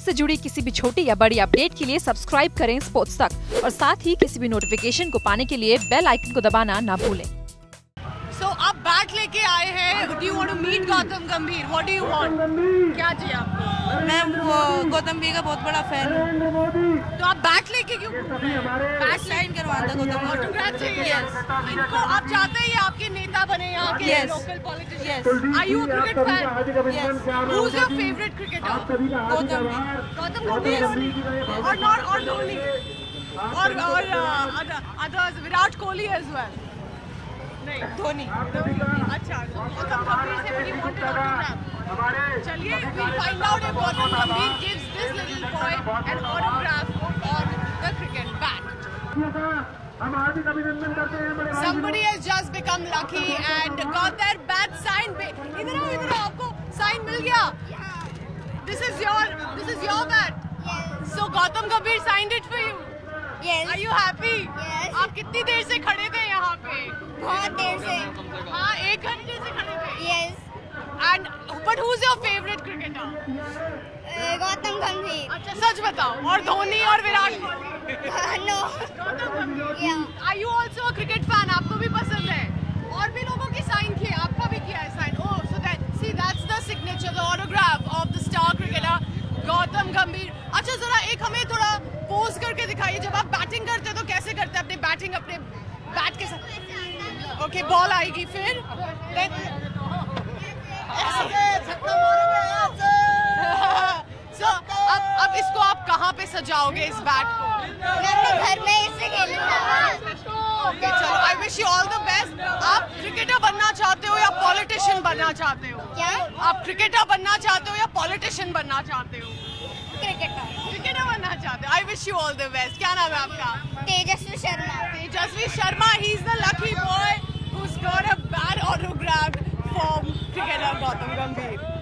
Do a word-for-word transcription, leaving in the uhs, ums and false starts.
Sports से जुड़ी किसी भी छोटी या बड़ी अपडेट के लिए सब्सक्राइब करें स्पोर्ट्स तक, और साथ ही किसी भी नोटिफिकेशन को पाने के लिए बेल आइकन को दबाना ना भूलें। So आप बैट लेके आए हैं। Do you want to meet Gautam गंभीर? What do you want? क्या चाहिए आपको? मैं गौतम भैया का बहुत बड़ा फैन हूँ। तो आप बैट लेके क्यों? बैट लाइन करवाता गौतम। Congrats yes। इनको आप चाहते हैं आपके नेता बने यहाँ के local politicians? Yes। Are you a cricket fan? Yes। Who's your favorite cricketer? Gautam Gautam गंभीर और not और धोनी और और others Virat Kohli as well? नहीं, धोनी। अच्छा, गौतम गंभीर से बड़ी मोटी ऑटोग्राफ। चलिए, we find out if Gautam Gambhir gives this little boy an autograph on the cricket bat. Somebody has just become lucky and got their bat signed by. इधर आओ, इधर आओ, आपको sign मिल गया? This is your, this is your bat. So Gautam Gambhir signed it for you. Yes. Are you happy? Yes. आप कितनी देर से खड़े थे यहाँ पे? बहुत देर से। हाँ, एक घंटे से खड़े थे। Yes. And but who's your favorite cricketer? Gautam Gambhir. अच्छा, सच बताओ। और धोनी और विराट कोहली? No. गौतम गंभीर। Yeah. Are you also a cricket fan? आपको भी पसंद है? और भी लोगों की साइन किए, आपका भी किया है sign? Oh, so that see that's the signature, the autograph of the star cricketer Gautam Gambhir. अच्छा, जरा एक हमें थोड़ा पोज करके दिखाइए। जब आप बैटिंग करते हैं तो कैसे करते हैं अपने बैटिंग अपने बैट के साथ? ओके, बॉल आएगी फिर सो अब अब इसको आप कहाँ पे सजाओगे इस बैट को? मैं घर में इसे खेलूंगा। ओके, चलो, I wish you all the best. आप क्रिकेटर बनना चाहते हो या पॉलिटिशियन बनना चाहते हो? क्या आप क्रिकेटर बनना चाहते हो या पॉलिटिशियन बनना चाहते हो? क्रिकेटर क्रिकेटर बनना चाहते हो। I wish you all the best. क्या नाम है आपका? तेजस्वी शर्मा। तेजस्वी Sharma, he is the lucky boy who's got a bad autograph from cricketer Gautam गंभीर।